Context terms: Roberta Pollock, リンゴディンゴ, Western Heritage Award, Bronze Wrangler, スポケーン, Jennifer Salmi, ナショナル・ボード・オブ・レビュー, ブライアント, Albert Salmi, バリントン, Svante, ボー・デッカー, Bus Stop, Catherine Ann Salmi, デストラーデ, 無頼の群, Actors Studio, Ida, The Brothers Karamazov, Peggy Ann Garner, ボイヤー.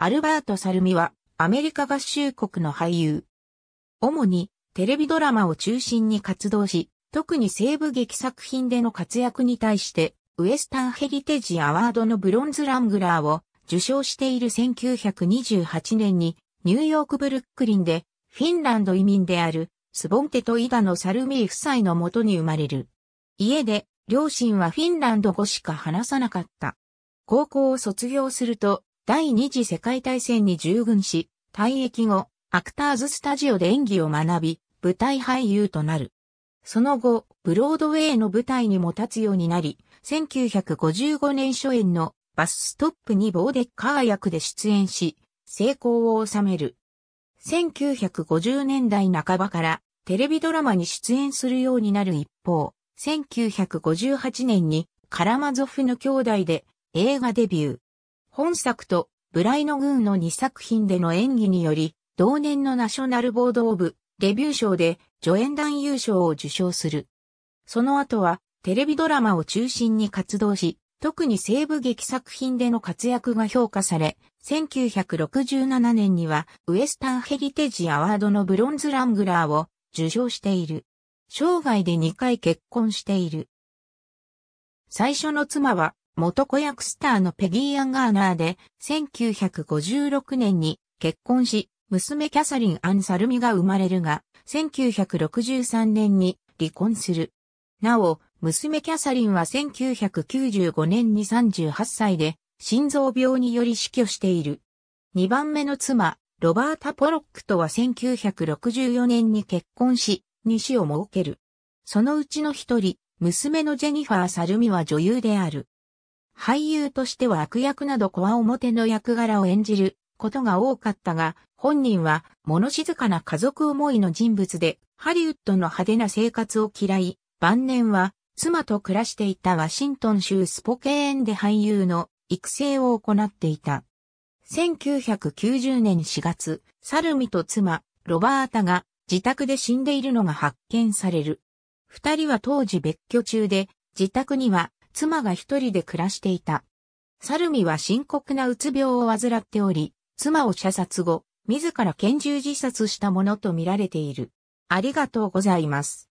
アルバート・サルミはアメリカ合衆国の俳優。主にテレビドラマを中心に活動し、特に西部劇作品での活躍に対して、Western Heritage AwardのBronze Wranglerを受賞している1928年にニューヨークブルックリンでフィンランド移民であるSvanteとIdaのサルミー夫妻のもとに生まれる。家で両親はフィンランド語しか話さなかった。高校を卒業すると第二次世界大戦に従軍し、退役後、アクターズスタジオで演技を学び、舞台俳優となる。その後、ブロードウェイの舞台にも立つようになり、1955年初演のバスストップにボーデッカー役で出演し、成功を収める。1950年代半ばからテレビドラマに出演するようになる一方、1958年にカラマゾフの兄弟で映画デビュー。本作と無頼の軍の2作品での演技により、同年のナショナルボード・オブ・レビュー賞で助演男優賞を受賞する。その後はテレビドラマを中心に活動し、特に西部劇作品での活躍が評価され、1967年にはウエスタンヘリテージアワードのブロンズ・ラングラーを受賞している。生涯で2回結婚している。最初の妻は元子役スターのペギー・アン・ガーナーで、1956年に結婚し、娘キャサリン・アン・サルミが生まれるが、1963年に離婚する。なお、娘キャサリンは1995年に38歳で、心臓病により死去している。2番目の妻、ロバータ・ポロックとは1964年に結婚し、2子を設ける。そのうちの一人、娘のジェニファー・サルミは女優である。俳優としては悪役などこわもての役柄を演じることが多かったが、本人は物静かな家族思いの人物で、ハリウッドの派手な生活を嫌い、晩年は妻と暮らしていたワシントン州スポケーンで俳優の育成を行っていた。1990年4月、サルミと妻、ロバータが自宅で死んでいるのが発見される。二人は当時別居中で、自宅には妻が一人で暮らしていた。サルミは深刻なうつ病を患っており、妻を射殺後、自ら拳銃自殺したものと見られている。ありがとうございます。